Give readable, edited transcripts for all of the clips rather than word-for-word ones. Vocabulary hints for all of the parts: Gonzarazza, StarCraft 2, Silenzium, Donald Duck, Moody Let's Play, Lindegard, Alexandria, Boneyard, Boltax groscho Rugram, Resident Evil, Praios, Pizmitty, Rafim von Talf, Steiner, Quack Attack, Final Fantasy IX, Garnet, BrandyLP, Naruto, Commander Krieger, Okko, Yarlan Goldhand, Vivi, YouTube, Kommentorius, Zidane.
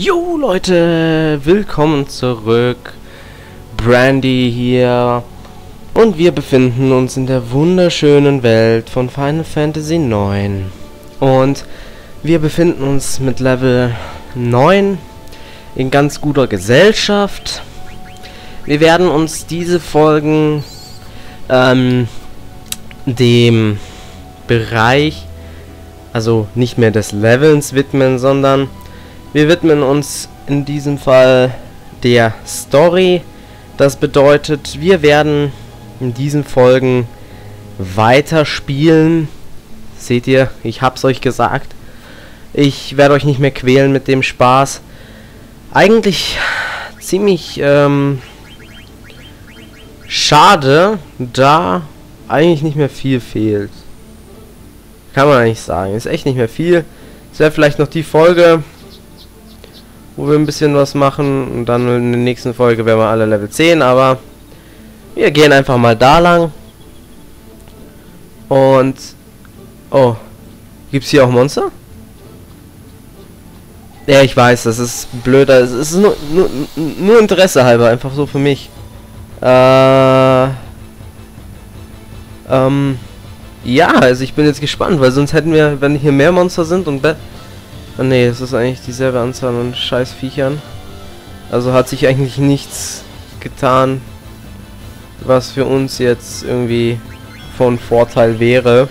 Jo Leute, willkommen zurück, Brandy hier, und wir befinden uns in der wunderschönen Welt von Final Fantasy IX und wir befinden uns mit Level 9 in ganz guter Gesellschaft. Wir werden uns diese Folgen dem Bereich, also nicht mehr des Levelns widmen, sondern wir widmen uns in diesem Fall der Story. Das bedeutet, wir werden in diesen Folgen weiterspielen. Seht ihr, ich hab's euch gesagt. Ich werde euch nicht mehr quälen mit dem Spaß. Eigentlich ziemlich schade, da eigentlich nicht mehr viel fehlt. Kann man eigentlich sagen. Ist echt nicht mehr viel. Es wäre vielleicht noch die Folge, wo wir ein bisschen was machen, und dann in der nächsten Folge werden wir alle Level 10, aber wir gehen einfach mal da lang. Und oh, gibt's hier auch Monster? Ja, ich weiß, das ist blöder, es ist nur Interesse halber, einfach so für mich. Ja, also ich bin jetzt gespannt, weil sonst hätten wir, wenn hier mehr Monster sind und nee, es ist eigentlich dieselbe Anzahl an scheiß Viechern. Also hat sich eigentlich nichts getan, was für uns jetzt irgendwie von Vorteil wäre,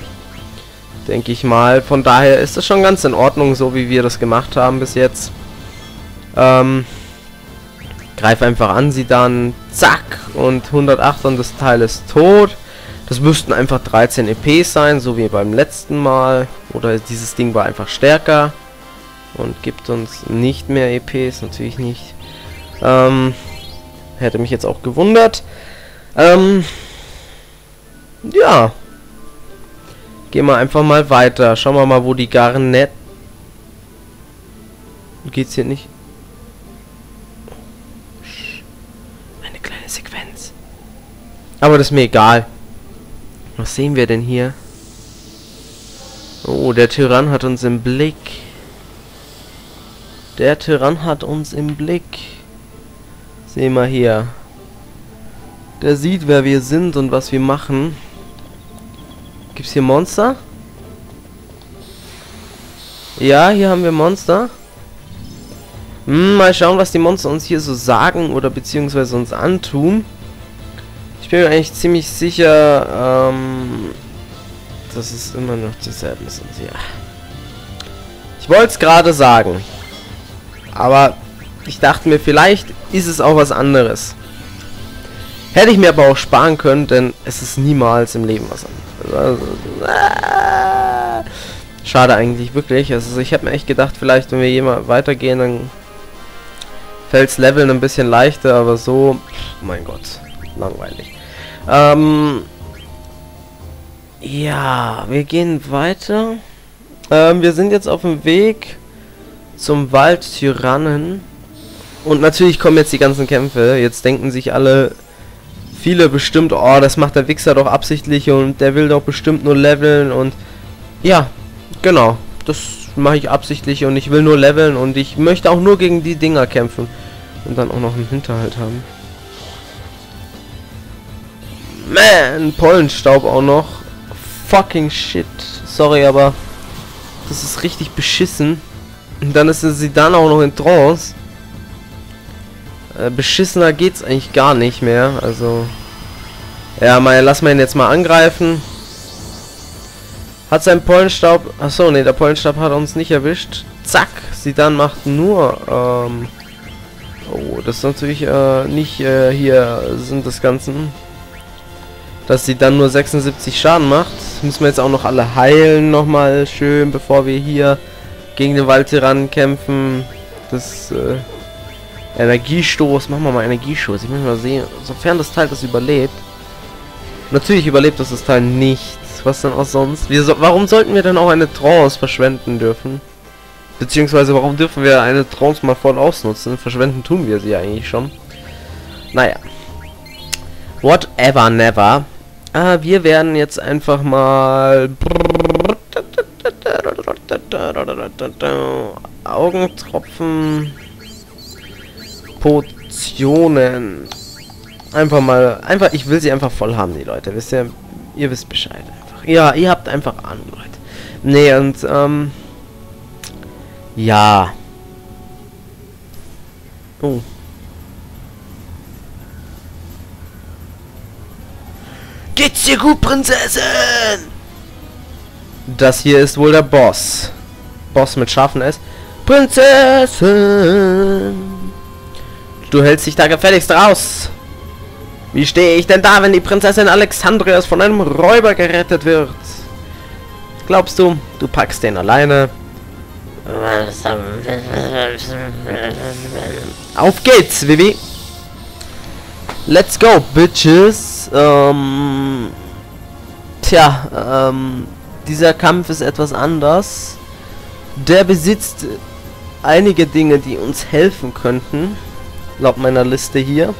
denke ich mal. Von daher ist das schon ganz in Ordnung, so wie wir das gemacht haben bis jetzt. Greif einfach an, Zidane, zack, und 108 und das Teil ist tot. Das müssten einfach 13 EPs sein, so wie beim letzten Mal. Oder dieses Ding war einfach stärker und gibt uns nicht mehr EPs, natürlich nicht. Hätte mich jetzt auch gewundert. Ja. Gehen wir einfach mal weiter. Schauen wir mal, wo die Garnet... Geht's hier nicht? Eine kleine Sequenz. Aber das ist mir egal. Was sehen wir denn hier? Oh, der Tyrann hat uns im Blick. Der Tyrann hat uns im Blick. Sehen wir hier. Der sieht, wer wir sind und was wir machen. Gibt's hier Monster? Ja, hier haben wir Monster. Mal schauen, was die Monster uns hier so sagen oder beziehungsweise uns antun. Ich bin mir eigentlich ziemlich sicher, dass es immer noch dieselben sind. Ja. Ich wollte es gerade sagen. Aber ich dachte mir, vielleicht ist es auch was anderes. Hätte ich mir aber auch sparen können, denn es ist niemals im Leben was anderes. Also, schade eigentlich, wirklich. Also ich habe mir echt gedacht, vielleicht wenn wir jemand weitergehen, dann fällt es Leveln ein bisschen leichter, aber so, oh mein Gott, langweilig. Ja, wir gehen weiter. Wir sind jetzt auf dem Weg zum Waldtyrannen. Und natürlich kommen jetzt die ganzen Kämpfe. Jetzt denken sich alle, viele bestimmt, oh, das macht der Wichser doch absichtlich und der will doch bestimmt nur leveln und... Ja, genau. Das mache ich absichtlich und ich will nur leveln und ich möchte auch nur gegen die Dinger kämpfen. Und dann auch noch einen Hinterhalt haben. Man, Pollenstaub auch noch. Fucking shit. Sorry, aber das ist richtig beschissen. Und dann ist sie dann auch noch in Trance. Beschissener geht's eigentlich gar nicht mehr. Also. Ja, mal lass mal ihn jetzt mal angreifen. Hat sein Pollenstaub. Achso, ne, der Pollenstaub hat uns nicht erwischt. Zack! Sie dann macht nur. Oh, das ist natürlich nicht hier Sinn des Ganzen. Dass sie dann nur 76 Schaden macht. Müssen wir jetzt auch noch alle heilen nochmal schön, bevor wir hier gegen den Waldtyrannen kämpfen. Das Energiestoß. Machen wir mal Energiestoß. Ich muss mal sehen, sofern das Teil das überlebt. Natürlich überlebt das Teil nicht. Was denn auch sonst? Warum sollten wir dann auch eine Trance verschwenden dürfen? Beziehungsweise warum dürfen wir eine Trance mal voll ausnutzen? Verschwenden tun wir sie eigentlich schon. Naja. Whatever, never. Wir werden jetzt einfach mal... Augentropfen. Potionen. Einfach mal, einfach, ich will sie einfach voll haben, die Leute, wisst ihr? Ihr wisst Bescheid einfach. Ja, ihr habt einfach Ahnung, Leute. Nee, und, ja. Oh. Geht's dir gut, Prinzessin? Das hier ist wohl der Boss. Boss mit scharfen S. Prinzessin! Du hältst dich da gefälligst raus. Wie stehe ich denn da, wenn die Prinzessin Alexandria von einem Räuber gerettet wird? Glaubst du, du packst den alleine? Auf geht's, Vivi! Let's go, Bitches! Dieser Kampf ist etwas anders. Der besitzt einige Dinge, die uns helfen könnten, laut meiner Liste hier.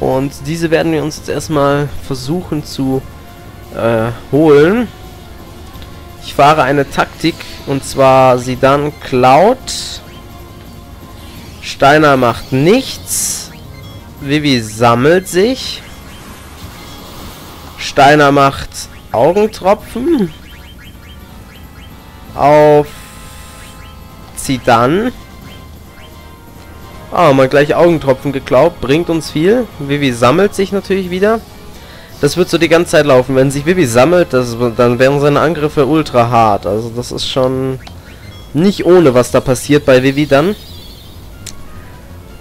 Und diese werden wir uns jetzt erstmal versuchen zu holen. Ich fahre eine Taktik, und zwar Zidane klaut. Steiner macht nichts. Vivi sammelt sich. Steiner macht Augentropfen auf Zidane. Ah, mal gleich Augentropfen geklaut. Bringt uns viel. Vivi sammelt sich natürlich wieder. Das wird so die ganze Zeit laufen. Wenn sich Vivi sammelt, dann wären seine Angriffe ultra hart. Also das ist schon nicht ohne, was da passiert bei Vivi dann.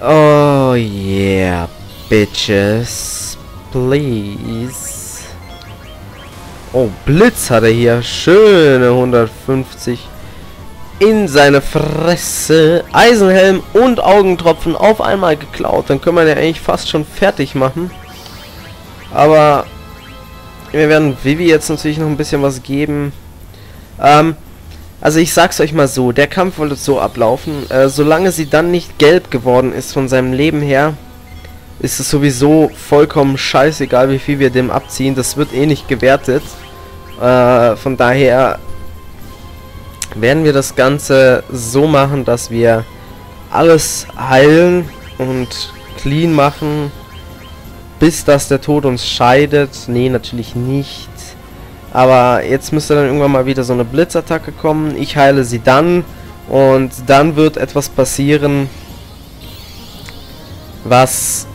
Oh yeah, bitches. Please. Oh, Blitz hat er hier. Schöne 150 in seine Fresse. Eisenhelm und Augentropfen auf einmal geklaut. Dann können wir ja eigentlich fast schon fertig machen. Aber wir werden Vivi jetzt natürlich noch ein bisschen was geben. Also ich sag's euch mal so. Der Kampf wollte so ablaufen. Solange sie dann nicht gelb geworden ist von seinem Leben her, ist es sowieso vollkommen scheißegal, wie viel wir dem abziehen. Das wird eh nicht gewertet. Von daher werden wir das Ganze so machen, dass wir alles heilen und clean machen, bis dass der Tod uns scheidet. Nee, natürlich nicht. Aber jetzt müsste dann irgendwann mal wieder so eine Blitzattacke kommen. Ich heile sie dann und dann wird etwas passieren, was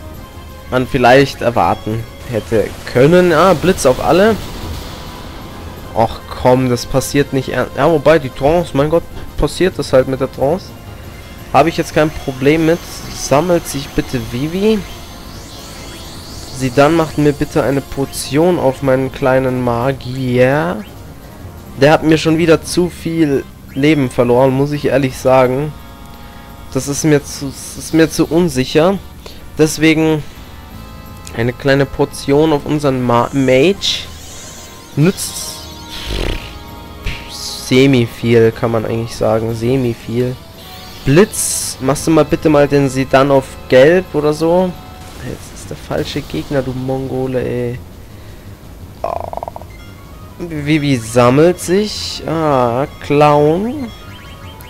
man vielleicht erwarten hätte können. Ah, Blitz auf alle. Och komm, das passiert nicht ernst. Ja, wobei, die Trance, mein Gott, passiert das halt mit der Trance. Habe ich jetzt kein Problem mit. Sammelt sich bitte Vivi. Sie dann macht mir bitte eine Portion auf meinen kleinen Magier. Der hat mir schon wieder zu viel Leben verloren, muss ich ehrlich sagen. Das ist mir zu unsicher. Deswegen eine kleine Portion auf unseren Mage. Nützt semi viel, kann man eigentlich sagen. Semi viel. Blitz, machst du mal bitte mal den Zidane auf gelb oder so. Jetzt ist der falsche Gegner, du Mongole, ey. Oh. Vivi sammelt sich. Ah, Clown.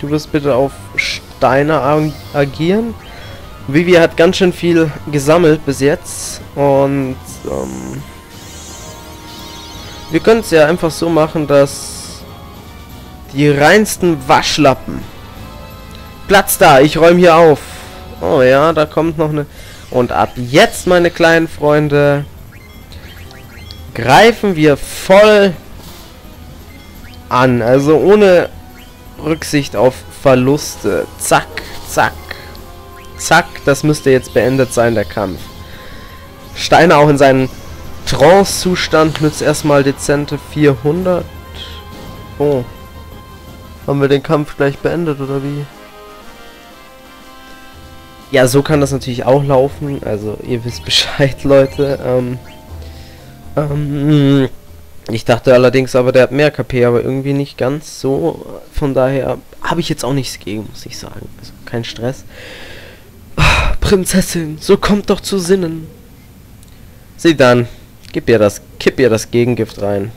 Du wirst bitte auf Steiner agieren. Vivi hat ganz schön viel gesammelt bis jetzt. Und wir können es ja einfach so machen, dass die reinsten Waschlappen. Platz da, ich räume hier auf. Oh ja, da kommt noch eine. Und ab jetzt, meine kleinen Freunde, greifen wir voll an. Also ohne Rücksicht auf Verluste. Zack, zack. Zack, das müsste jetzt beendet sein, der Kampf. Steiner auch in seinem Trance-Zustand nützt erstmal dezente 400. Oh. Haben wir den Kampf gleich beendet, oder wie? Ja, so kann das natürlich auch laufen. Also, ihr wisst Bescheid, Leute. Ich dachte allerdings, aber der hat mehr KP, aber irgendwie nicht ganz so. Von daher habe ich jetzt auch nichts gegen, muss ich sagen. Also, kein Stress. Prinzessin, so kommt doch zu Sinnen. Sieh dann, kipp ihr das Gegengift rein.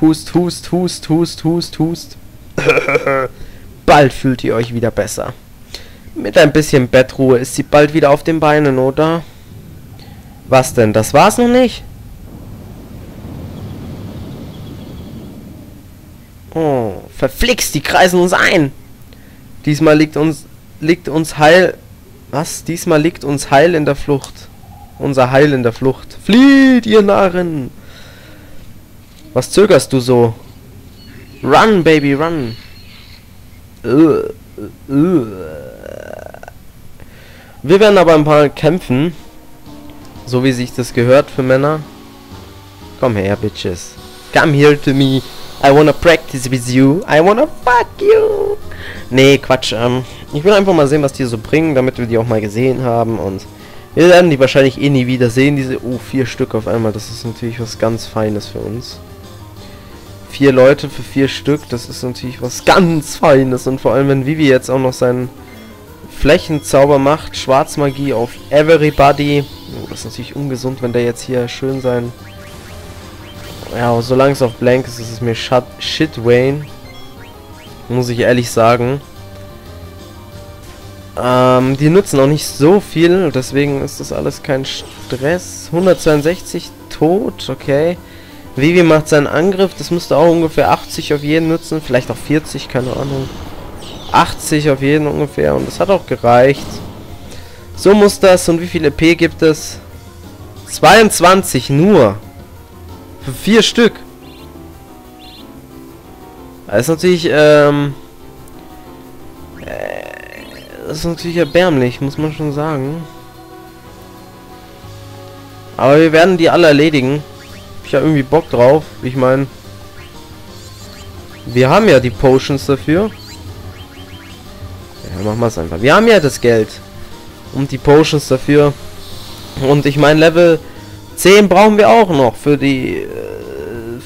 Hust, hust, hust, hust, hust, hust. bald fühlt ihr euch wieder besser. Mit ein bisschen Bettruhe ist sie bald wieder auf den Beinen, oder? Was denn, das war's noch nicht? Oh, verflixt, die kreisen uns ein! Diesmal liegt uns Heil in der Flucht. Unser Heil in der Flucht. Flieht, ihr Narren! Was zögerst du so? Run, Baby, run! Wir werden aber ein paar kämpfen. So wie sich das gehört für Männer. Komm her, Bitches. Come here to me. I wanna practice with you. I wanna fuck you. Nee, Quatsch. Ich will einfach mal sehen, was die so bringen, damit wir die auch mal gesehen haben. Und wir werden die wahrscheinlich eh nie wieder sehen. Diese, oh, 4 Stück auf einmal. Das ist natürlich was ganz Feines für uns. 4 Leute für 4 Stück. Das ist natürlich was ganz Feines. Und vor allem, wenn Vivi jetzt auch noch seinen Flächenzauber macht. Schwarzmagie auf everybody. Oh, das ist natürlich ungesund, wenn der jetzt hier schön sein... Ja, solange es auf Blank ist, ist es mir shit, Wayne. Muss ich ehrlich sagen. Die nutzen auch nicht so viel, deswegen ist das alles kein Stress. 162 tot, okay. Vivi macht seinen Angriff, das müsste auch ungefähr 80 auf jeden nutzen. Vielleicht auch 40, keine Ahnung. 80 auf jeden ungefähr und das hat auch gereicht. So muss das. Und wie viele P gibt es? 22 nur. 4 Stück. Das ist natürlich, das ist natürlich erbärmlich, muss man schon sagen. Aber wir werden die alle erledigen. Ich habe irgendwie Bock drauf. Ich meine, wir haben ja die Potions dafür. Ja, machen wir es einfach. Wir haben ja das Geld. Und die Potions dafür. Und ich meine, Level 10 brauchen wir auch noch für die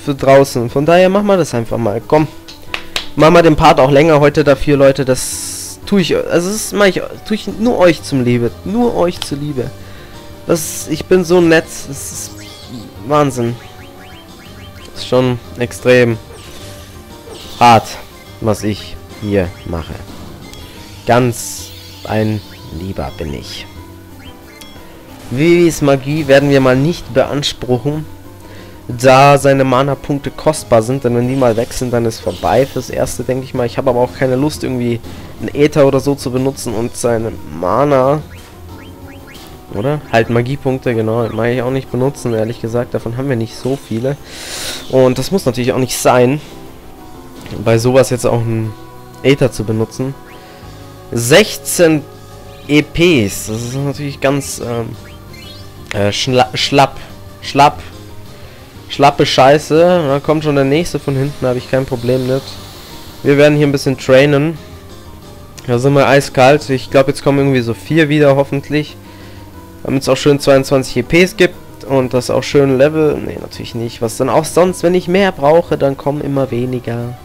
für draußen. Von daher machen wir das einfach mal. Komm. Machen wir den Part auch länger heute dafür, Leute. Das tue ich. Also das mache ich, tue ich nur euch zum Liebe. Nur euch zur Liebe. Das, ich bin so nett. Das ist Wahnsinn. Das ist schon extrem hart, was ich hier mache. Ganz ein Lieber bin ich. Vivis Magie werden wir mal nicht beanspruchen, da seine Mana-Punkte kostbar sind, denn wenn die mal weg sind, dann ist vorbei fürs Erste, denke ich mal. Ich habe aber auch keine Lust, irgendwie einen Äther oder so zu benutzen und seine Mana, oder? Halt Magiepunkte, genau, mag ich auch nicht benutzen, ehrlich gesagt, davon haben wir nicht so viele. Und das muss natürlich auch nicht sein, bei sowas jetzt auch einen Äther zu benutzen. 16 EPs, das ist natürlich ganz, schlappe Scheiße. Da kommt schon der nächste von hinten, habe ich kein Problem mit. Wir werden hier ein bisschen trainen. Da sind wir eiskalt. Ich glaube, jetzt kommen irgendwie so 4 wieder, hoffentlich. Damit es auch schön 22 EPs gibt und das auch schön Level. Ne, natürlich nicht. Was dann auch sonst, wenn ich mehr brauche, dann kommen immer weniger.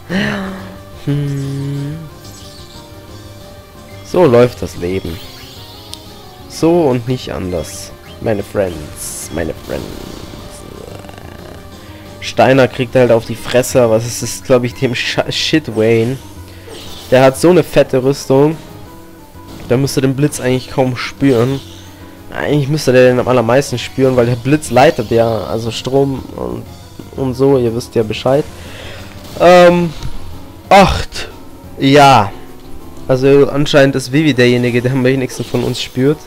So läuft das Leben. So und nicht anders. Meine Friends, meine Friends. Steiner kriegt halt auf die Fresse, aber es ist, glaube ich, dem Shit Wayne. Der hat so eine fette Rüstung. Da müsste den Blitz eigentlich kaum spüren. Eigentlich müsste der den am allermeisten spüren, weil der Blitz leitet ja, also Strom und so, ihr wisst ja Bescheid. 8. Ja. Also anscheinend ist Vivi derjenige, der am wenigsten von uns spürt.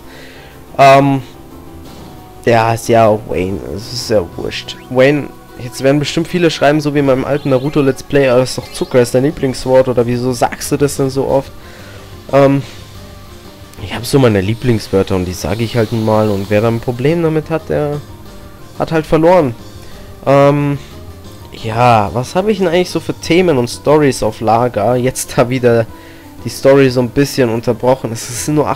Ja, ist ja Wayne. Es ist ja wurscht. Wayne, jetzt werden bestimmt viele schreiben, so wie in meinem alten Naruto Let's Play, aber das ist doch Zucker, ist dein Lieblingswort, oder wieso sagst du das denn so oft? Ich habe so meine Lieblingswörter und die sage ich halt nun mal, und wer da ein Problem damit hat, der hat halt verloren. Ja, was habe ich denn eigentlich so für Themen und Stories auf Lager? Jetzt da wieder die Story so ein bisschen unterbrochen. Es sind nur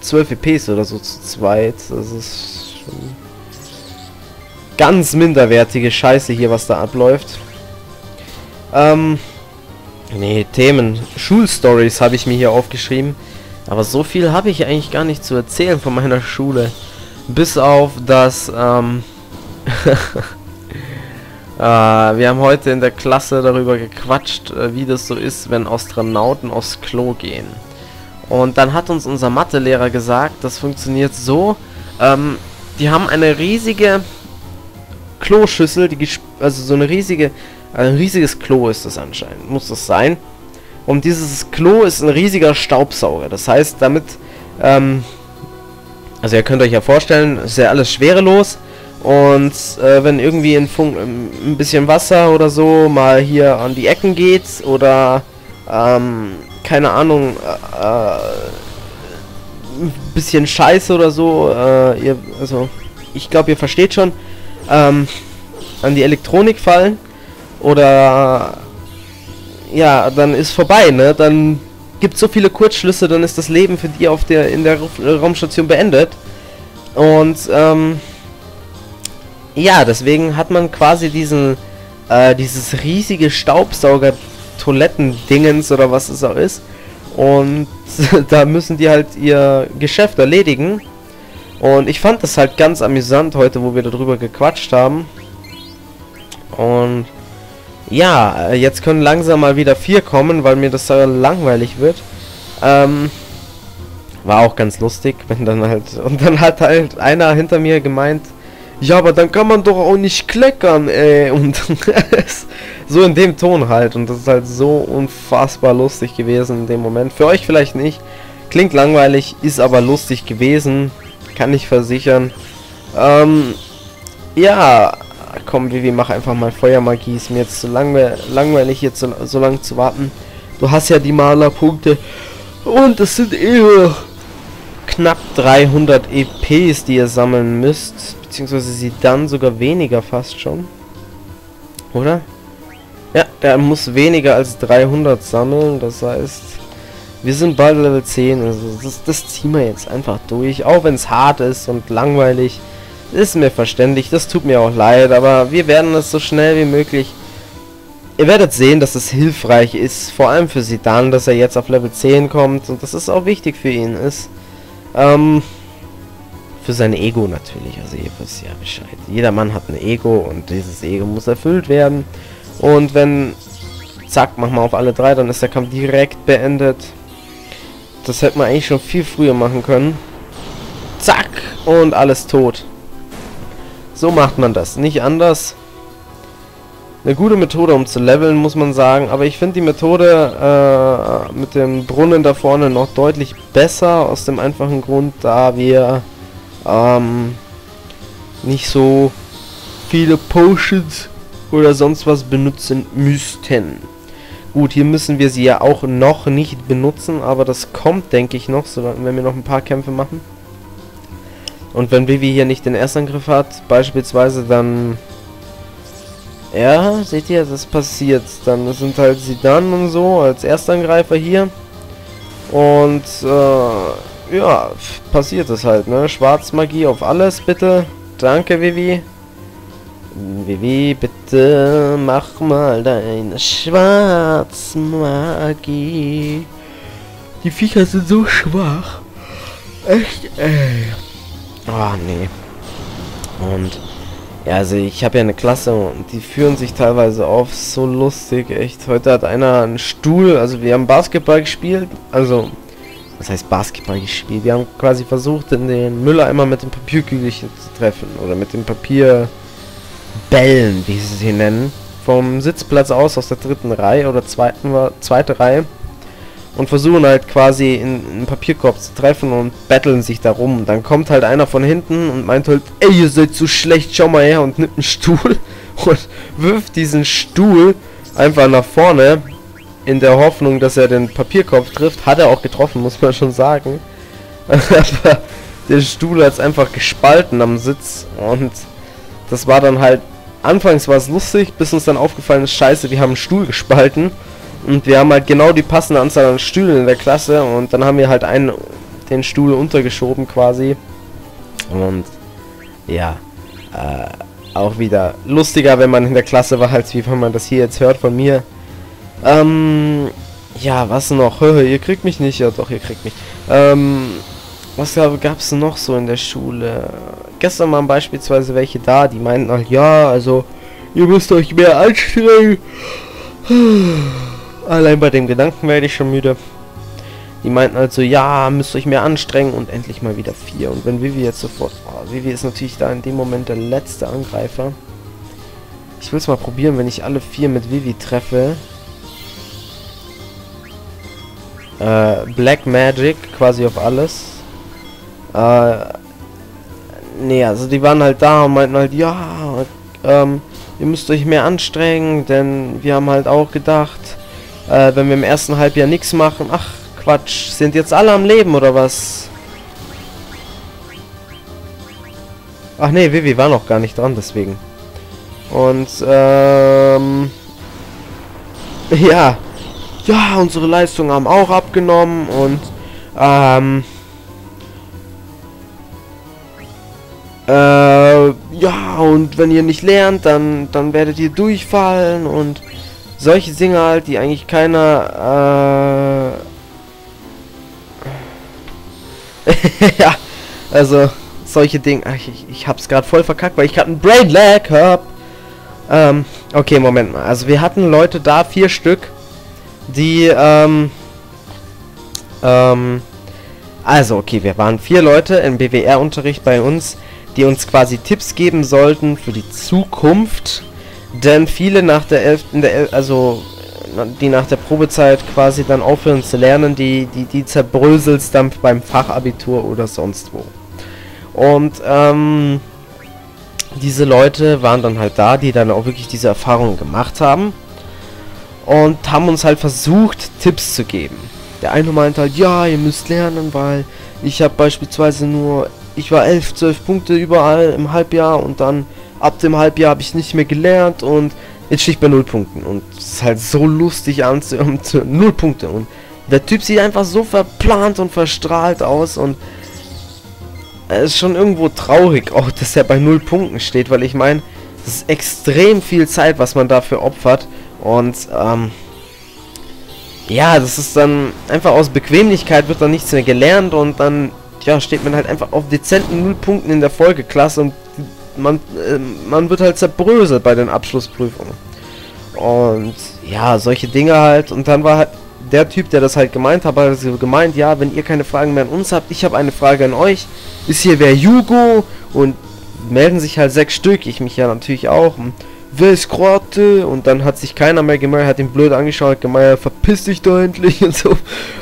12 EPs oder so zu zweit. Das ist schon ganz minderwertige Scheiße hier, was da abläuft. Nee, Themen. Schulstories habe ich mir hier aufgeschrieben. Aber so viel habe ich eigentlich gar nicht zu erzählen von meiner Schule. Bis auf das, Wir haben heute in der Klasse darüber gequatscht, wie das so ist, wenn Astronauten aufs Klo gehen. Und dann hat uns unser Mathelehrer gesagt, das funktioniert so, die haben eine riesige Kloschüssel, die ein riesiges Klo ist das anscheinend, muss das sein. Und dieses Klo ist ein riesiger Staubsauger, das heißt damit, also ihr könnt euch ja vorstellen, ist ja alles schwerelos. Und wenn irgendwie ein bisschen Wasser oder so mal hier an die Ecken geht oder keine Ahnung, ein bisschen Scheiße oder so, also ich glaube ihr versteht schon, an die Elektronik fallen oder ja, dann ist vorbei, ne? Dann gibt es so viele Kurzschlüsse, dann ist das Leben für die in der Raumstation beendet. Und ja, deswegen hat man quasi dieses riesige Staubsauger-Toilettendingens oder was es auch ist. Und da müssen die halt ihr Geschäft erledigen. Und ich fand das halt ganz amüsant heute, wo wir darüber gequatscht haben. Und ja, jetzt können langsam mal wieder 4 kommen, weil mir das langweilig wird. War auch ganz lustig, wenn dann halt... Und dann hat halt einer hinter mir gemeint... Ja, aber dann kann man doch auch nicht kleckern, ey. Und so in dem Ton halt. Und das ist halt so unfassbar lustig gewesen in dem Moment. Für euch vielleicht nicht. Klingt langweilig, ist aber lustig gewesen. Kann ich versichern. Ja. Komm, Vivi, mach einfach mal Feuermagie. Ist mir jetzt zu langweilig, jetzt so lange zu warten. Du hast ja die Malerpunkte. Und es sind knapp 300 EPs, die ihr sammeln müsst. Beziehungsweise sie dann sogar weniger fast schon. Oder? Ja, er muss weniger als 300 sammeln. Das heißt, wir sind bald Level 10. Also das ziehen wir jetzt einfach durch. Auch wenn es hart ist und langweilig. Ist mir verständlich. Das tut mir auch leid. Aber wir werden es so schnell wie möglich... Ihr werdet sehen, dass es hilfreich ist. Vor allem für Zidane, dass er jetzt auf Level 10 kommt. Und dass es auch wichtig für ihn ist. Für sein Ego natürlich, also ihr wisst ja Bescheid. Jeder Mann hat ein Ego und dieses Ego muss erfüllt werden. Und wenn, zack, machen wir auf alle 3, dann ist der Kampf direkt beendet. Das hätte man eigentlich schon viel früher machen können. Zack, und alles tot. So macht man das, nicht anders. Eine gute Methode, um zu leveln, muss man sagen. Aber ich finde die Methode mit dem Brunnen da vorne noch deutlich besser. Aus dem einfachen Grund, da wir... nicht so viele Potions oder sonst was benutzen müssten. Gut, hier müssen wir sie ja auch noch nicht benutzen, aber das kommt, denke ich, noch, wenn wir noch ein paar Kämpfe machen. Und wenn Vivi hier nicht den Erstangriff hat, beispielsweise, dann... Ja, seht ihr, das passiert. Dann sind halt Zidane und so als Erstangreifer hier. Und, ja, passiert es halt, ne? Schwarzmagie auf alles, bitte. Danke, Vivi. Vivi, bitte mach mal deine Schwarzmagie. Die Viecher sind so schwach. Echt, ey. Ah, nee. Und, ja, also ich habe ja eine Klasse und die führen sich teilweise auf. So lustig, echt. Heute hat einer einen Stuhl, also wir haben Basketball gespielt, also... Das heißt Basketball gespielt. Wir haben quasi versucht, in den Mülleimer mit dem Papierkügelchen zu treffen. Oder mit den Papierbällen, wie sie sie nennen. Vom Sitzplatz aus der dritten Reihe oder zweite Reihe. Und versuchen halt quasi in einen Papierkorb zu treffen und betteln sich darum. Dann kommt halt einer von hinten und meint halt, ey, ihr seid so schlecht, schau mal her, und nimmt einen Stuhl und wirft diesen Stuhl einfach nach vorne. In der Hoffnung, dass er den Papierkorb trifft. Hat er auch getroffen, muss man schon sagen. Aber der Stuhl hat es einfach gespalten am Sitz. Und das war dann halt... Anfangs war es lustig, bis uns dann aufgefallen ist, scheiße, wir haben einen Stuhl gespalten. Und wir haben halt genau die passende Anzahl an Stühlen in der Klasse. Und dann haben wir halt den Stuhl untergeschoben quasi. Und ja, auch wieder lustiger, wenn man in der Klasse war, als wie wenn man das hier jetzt hört von mir. Ja, was noch? Ihr kriegt mich nicht. Ja, doch, ihr kriegt mich. Was gab's noch so in der Schule? Gestern waren beispielsweise welche da, die meinten, ach ja, also, Ihr müsst euch mehr anstrengen. Allein bei dem Gedanken werde ich schon müde. Die meinten also, ja, müsst euch mehr anstrengen und endlich mal wieder 4. Und wenn Vivi jetzt sofort... Oh, Vivi ist natürlich da in dem Moment der letzte Angreifer. Ich will es mal probieren, wenn ich alle 4 mit Vivi treffe. Black Magic quasi auf alles. Nee, also die waren halt da und meinten halt, ja, ihr müsst euch mehr anstrengen, denn wir haben halt auch gedacht, wenn wir im ersten Halbjahr nichts machen, ach Quatsch, sind jetzt alle am Leben oder was? Ach nee, Vivi war noch gar nicht dran, deswegen. Und ja, unsere Leistungen haben auch abgenommen und ja, und wenn ihr nicht lernt, dann werdet ihr durchfallen und solche Dinge halt, die eigentlich keiner, ja, also solche Dinge, ich hab's gerade voll verkackt, weil ich gerade einen Brain Lag hab. Okay, Moment mal, also wir hatten Leute da, 4 Stück, die, also okay, wir waren 4 Leute im BWR-Unterricht bei uns, die uns quasi Tipps geben sollten für die Zukunft, denn viele nach der 11., also die nach der Probezeit quasi dann aufhören zu lernen, die zerbröselst dann beim Fachabitur oder sonst wo. Und diese Leute waren dann halt da, die dann auch wirklich diese Erfahrungen gemacht haben und haben uns halt versucht, Tipps zu geben. Der eine meinte halt, ja, ihr müsst lernen, weil ich habe beispielsweise nur... Ich war 11, 12 Punkte überall im Halbjahr und dann ab dem Halbjahr habe ich nicht mehr gelernt und jetzt stehe ich bei 0 Punkten. Und es ist halt so lustig anzuhören, 0 Punkte. Und der Typ sieht einfach so verplant und verstrahlt aus und es ist schon irgendwo traurig, auch dass er bei 0 Punkten steht, weil ich meine, das ist extrem viel Zeit, was man dafür opfert und ja, das ist dann einfach aus Bequemlichkeit wird dann nichts mehr gelernt und dann ja, steht man halt einfach auf dezenten 0 Punkten in der Folgeklasse und man wird halt zerbröselt bei den Abschlussprüfungen. Und ja, solche Dinge halt. Und dann war halt der Typ, der das halt gemeint hat, hat so gemeint, ja, wenn ihr keine Fragen mehr an uns habt, ich habe eine Frage an euch. Ist hier wer Hugo? Und melden sich halt 6 Stück, ich mich ja natürlich auch. Und wer ist Kroate? Und dann hat sich keiner mehr gemeldet, hat ihn blöd angeschaut, gemeint, verpiss dich da endlich und so.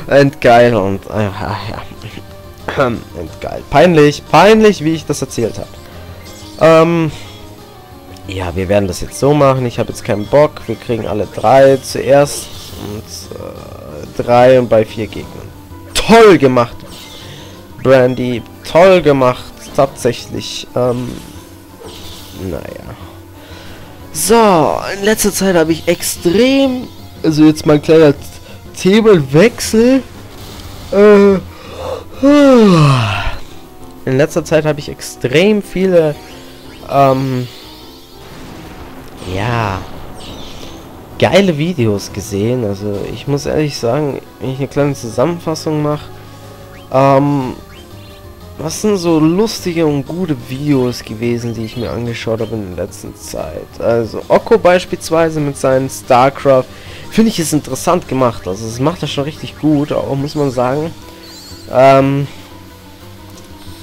Und geil und ja. Geil. Peinlich, wie ich das erzählt habe. Ja, wir werden das jetzt so machen. Ich habe jetzt keinen Bock. Wir kriegen alle 3 zuerst und 3 und bei 4 Gegnern. Toll gemacht, Brandy. Toll gemacht, tatsächlich. Naja. So, in letzter Zeit habe ich extrem, also jetzt mein kleiner Themenwechsel. In letzter Zeit habe ich extrem viele ja, geile Videos gesehen. Also ich muss ehrlich sagen, wenn ich eine kleine Zusammenfassung mache, was sind so lustige und gute Videos gewesen, die ich mir angeschaut habe in der letzten Zeit. Also Okko beispielsweise mit seinen StarCraft, finde ich es interessant gemacht. Also es macht das schon richtig gut, auch muss man sagen.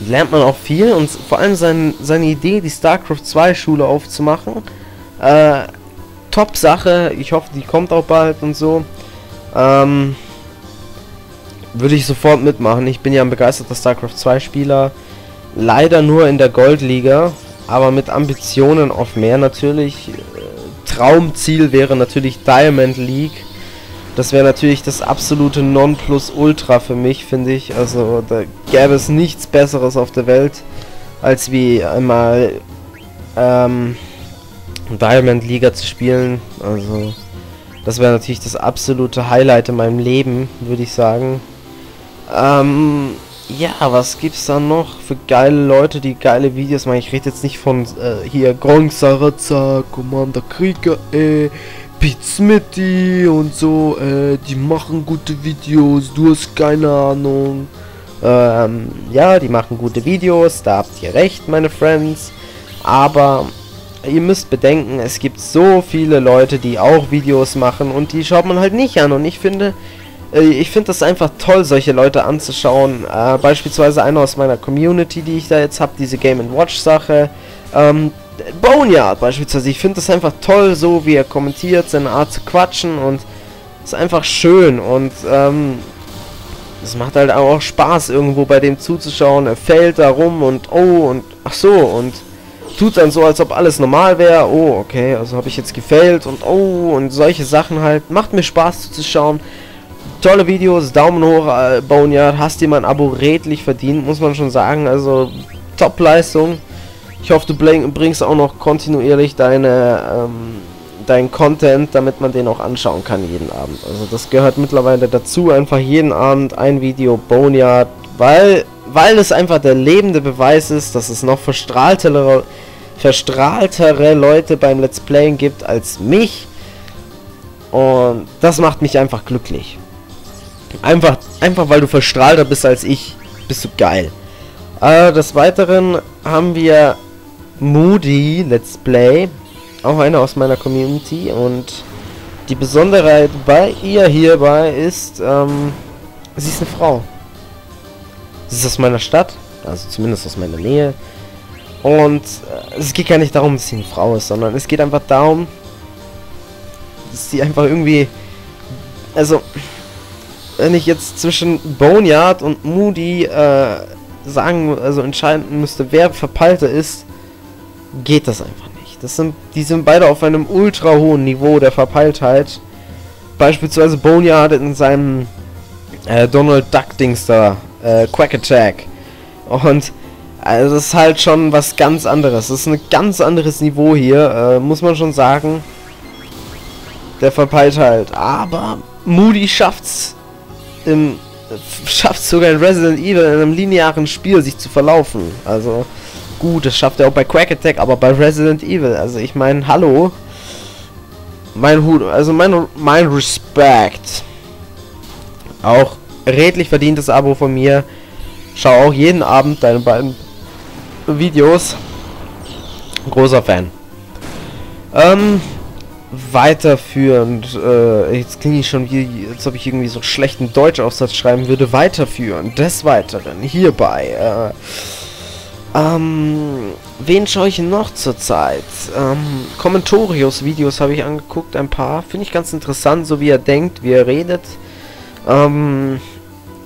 Lernt man auch viel und vor allem seine Idee, die StarCraft 2 Schule aufzumachen. Top Sache, ich hoffe, die kommt auch bald und so. Würde ich sofort mitmachen. Ich bin ja ein begeisterter StarCraft 2 Spieler. Leider nur in der Goldliga, aber mit Ambitionen auf mehr natürlich. Traumziel wäre natürlich Diamond League. Das wäre natürlich das absolute Nonplusultra für mich, finde ich. Also da gäbe es nichts Besseres auf der Welt, als wie einmal Diamond Liga zu spielen. Also das wäre natürlich das absolute Highlight in meinem Leben, würde ich sagen. Ja, was gibt's da noch für geile Leute, die geile Videos machen? Ich rede jetzt nicht von hier Gonzarazza, Commander Krieger, Pizmitty und so, die machen gute Videos, du hast keine Ahnung. Ja, die machen gute Videos, da habt ihr recht, meine Friends. Aber ihr müsst bedenken, es gibt so viele Leute, die auch Videos machen und die schaut man halt nicht an. Und ich finde das einfach toll, solche Leute anzuschauen. Beispielsweise einer aus meiner Community, die ich da jetzt habe, diese Game & Watch Sache. Boneyard beispielsweise. Ich finde das einfach toll, so wie er kommentiert, seine Art zu quatschen, und ist einfach schön. Und es macht halt auch Spaß, irgendwo bei dem zuzuschauen. Er fällt da rum und oh und ach so und tut dann so, als ob alles normal wäre. Oh, okay, also habe ich jetzt gefailt und oh und solche Sachen halt. Macht mir Spaß zuzuschauen. Tolle Videos, Daumen hoch, Boneyard. Hast dir mein Abo redlich verdient, muss man schon sagen. Also Top-Leistung. Ich hoffe, du bringst auch noch kontinuierlich deinen Content, damit man den auch anschauen kann jeden Abend. Also das gehört mittlerweile dazu, einfach jeden Abend ein Video Boneyard, weil es einfach der lebende Beweis ist, dass es noch verstrahltere Leute beim Let's Playen gibt als mich. Und das macht mich einfach glücklich. Einfach weil du verstrahlter bist als ich, bist du geil. Des Weiteren haben wir Moody Let's Play, auch einer aus meiner Community, und die Besonderheit bei ihr hierbei ist, sie ist eine Frau. Sie ist aus meiner Stadt, also zumindest aus meiner Nähe, und es geht gar nicht darum, dass sie eine Frau ist, sondern es geht einfach darum, dass sie einfach irgendwie, also wenn ich jetzt zwischen Boneyard und Moody entscheiden müsste, wer verpeilter ist, geht das einfach nicht. Die sind beide auf einem ultra hohen Niveau der Verpeiltheit. Beispielsweise Boneyard in seinem Donald Duck Dings da, Quack Attack. Und also das ist halt schon was ganz anderes. Das ist ein ganz anderes Niveau hier, muss man schon sagen. Der Verpeiltheit. Aber Moody schafft sogar in Resident Evil, in einem linearen Spiel, sich zu verlaufen. Also gut, das schafft er auch bei Quack Attack, aber bei Resident Evil, also ich meine, hallo, mein Hut, also mein Respekt. Auch redlich verdientes Abo von mir. Schau auch jeden Abend deine beiden Videos. Großer Fan. Weiterführend, jetzt klinge ich schon wie, als ob ich irgendwie so einen schlechten Deutschaufsatz schreiben würde. Weiterführend, des Weiteren, hierbei, wen schaue ich noch zurzeit? Kommentorius Videos habe ich angeguckt, ein paar, finde ich ganz interessant, so wie er denkt, wie er redet,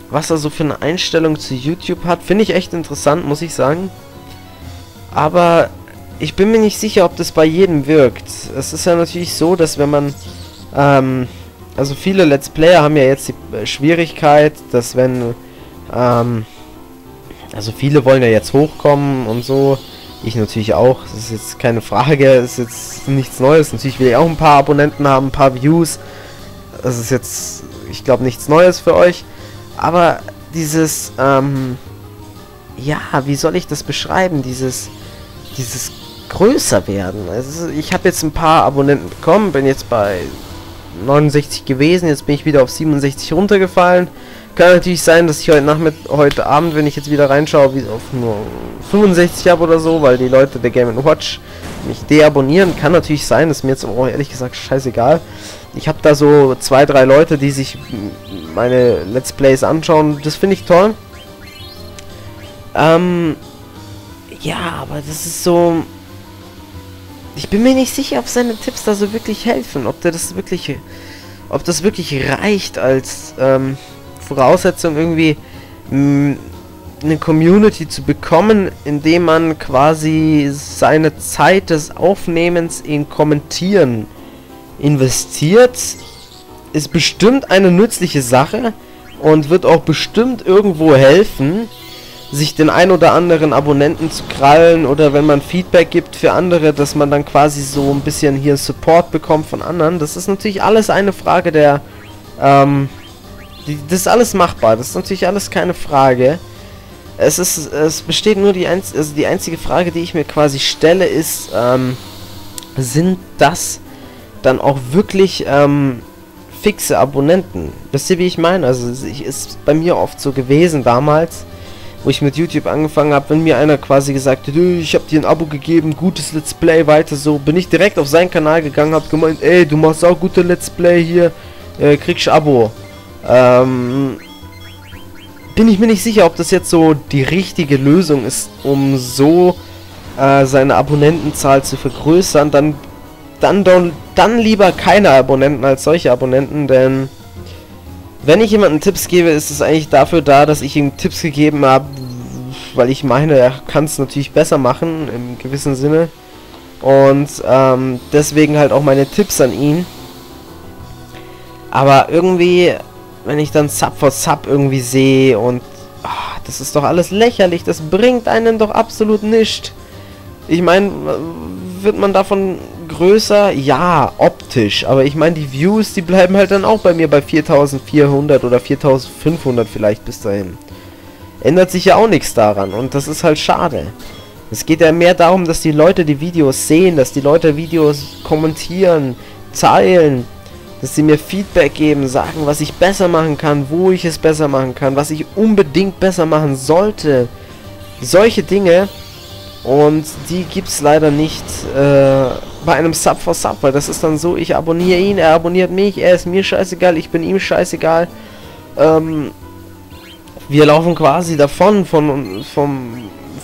was er so für eine Einstellung zu YouTube hat, finde ich echt interessant, muss ich sagen, aber ich bin mir nicht sicher, ob das bei jedem wirkt. Es ist ja natürlich so, dass wenn man, also viele Let's Player haben ja jetzt die Schwierigkeit, dass wenn, also viele wollen ja jetzt hochkommen und so, ich natürlich auch, das ist jetzt keine Frage, ist jetzt nichts Neues, natürlich will ich auch ein paar Abonnenten haben, ein paar Views, das ist jetzt, ich glaube, nichts Neues für euch, aber dieses, ja, wie soll ich das beschreiben, dieses größer werden. Also ich habe jetzt ein paar Abonnenten bekommen, bin jetzt bei 69 gewesen, jetzt bin ich wieder auf 67 runtergefallen. Kann natürlich sein, dass ich heute Abend, wenn ich jetzt wieder reinschaue, wie auf nur 65 habe oder so, weil die Leute der Game & Watch mich deabonnieren. Kann natürlich sein, ist mir jetzt aber auch ehrlich gesagt scheißegal. Ich habe da so 2, 3 Leute, die sich meine Let's Plays anschauen. Das finde ich toll. Ja, aber das ist so... Ich bin mir nicht sicher, ob seine Tipps da so wirklich helfen. Ob das wirklich reicht als Voraussetzung, irgendwie eine Community zu bekommen, indem man quasi seine Zeit des Aufnehmens in Kommentieren investiert. Ist bestimmt eine nützliche Sache und wird auch bestimmt irgendwo helfen, sich den ein oder anderen Abonnenten zu krallen, oder wenn man Feedback gibt für andere, dass man dann quasi so ein bisschen hier Support bekommt von anderen. Das ist natürlich alles eine Frage der, das ist alles machbar, das ist natürlich alles keine Frage. Es besteht nur die einzige Frage, die ich mir quasi stelle, ist, sind das dann auch wirklich, fixe Abonnenten? Wisst ihr, wie ich meine? Also, es ist bei mir oft so gewesen damals, wo ich mit YouTube angefangen habe, wenn mir einer quasi gesagt hat, ich habe dir ein Abo gegeben, gutes Let's Play, weiter so, bin ich direkt auf seinen Kanal gegangen, habe gemeint, ey, du machst auch gute Let's Play hier, kriegst Abo. Bin ich mir nicht sicher, ob das jetzt so die richtige Lösung ist, um so seine Abonnentenzahl zu vergrößern. Dann lieber keine Abonnenten als solche Abonnenten, denn wenn ich jemandem Tipps gebe, ist es eigentlich dafür da, dass ich ihm Tipps gegeben habe, weil ich meine, er kann es natürlich besser machen, im gewissen Sinne. Und deswegen halt auch meine Tipps an ihn. Aber irgendwie, wenn ich dann Sub for Sub irgendwie sehe und das ist doch alles lächerlich, das bringt einen doch absolut nichts. Ich meine, wird man davon größer? Ja, optisch, aber ich meine, die Views, die bleiben halt dann auch bei mir bei 4400 oder 4500 vielleicht bis dahin. Ändert sich ja auch nichts daran und das ist halt schade. Es geht ja mehr darum, dass die Leute die Videos sehen, dass die Leute Videos kommentieren, teilen, dass sie mir Feedback geben, sagen, was ich besser machen kann, wo ich es besser machen kann, was ich unbedingt besser machen sollte. Solche Dinge. Und die gibt es leider nicht bei einem Sub for Sub, weil das ist dann so, ich abonniere ihn, er abonniert mich, er ist mir scheißegal, ich bin ihm scheißegal. Wir laufen quasi davon von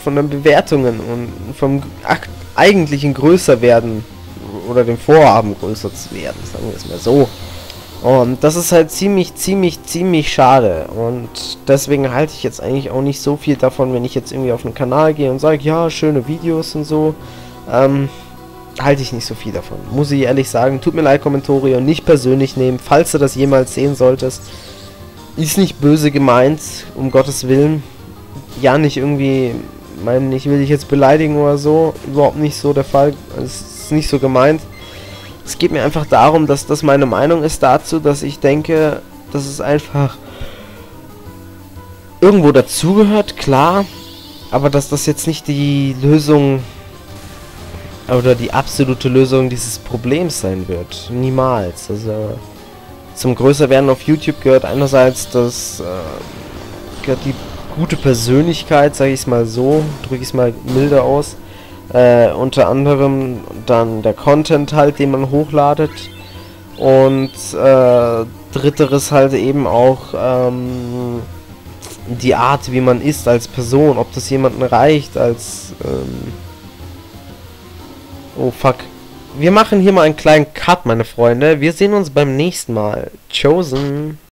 den Bewertungen und vom eigentlichen Größerwerden. Oder dem Vorhaben größer zu werden, sagen wir es mal so. Und das ist halt ziemlich schade. Und deswegen halte ich jetzt eigentlich auch nicht so viel davon, wenn ich jetzt irgendwie auf einen Kanal gehe und sage, ja, schöne Videos und so. Halte ich nicht so viel davon. Muss ich ehrlich sagen, tut mir leid, Kommentorius, nicht persönlich nehmen, falls du das jemals sehen solltest. Ist nicht böse gemeint, um Gottes Willen. Ja, nicht irgendwie, meinen, ich will dich jetzt beleidigen oder so. Überhaupt nicht so der Fall. Es nicht so gemeint. Es geht mir einfach darum, dass das meine Meinung ist dazu, dass ich denke, dass es einfach irgendwo dazugehört, klar, aber dass das jetzt nicht die Lösung oder die absolute Lösung dieses Problems sein wird. Niemals. Also zum Größerwerden auf YouTube gehört einerseits das gehört die gute Persönlichkeit, sage ich es mal so, drücke ich es mal milder aus. Unter anderem dann der Content halt, den man hochladet und dritteres halt eben auch die Art, wie man ist als Person, ob das jemanden reicht als oh fuck, wir machen hier mal einen kleinen Cut, meine Freunde, wir sehen uns beim nächsten Mal, tschüss.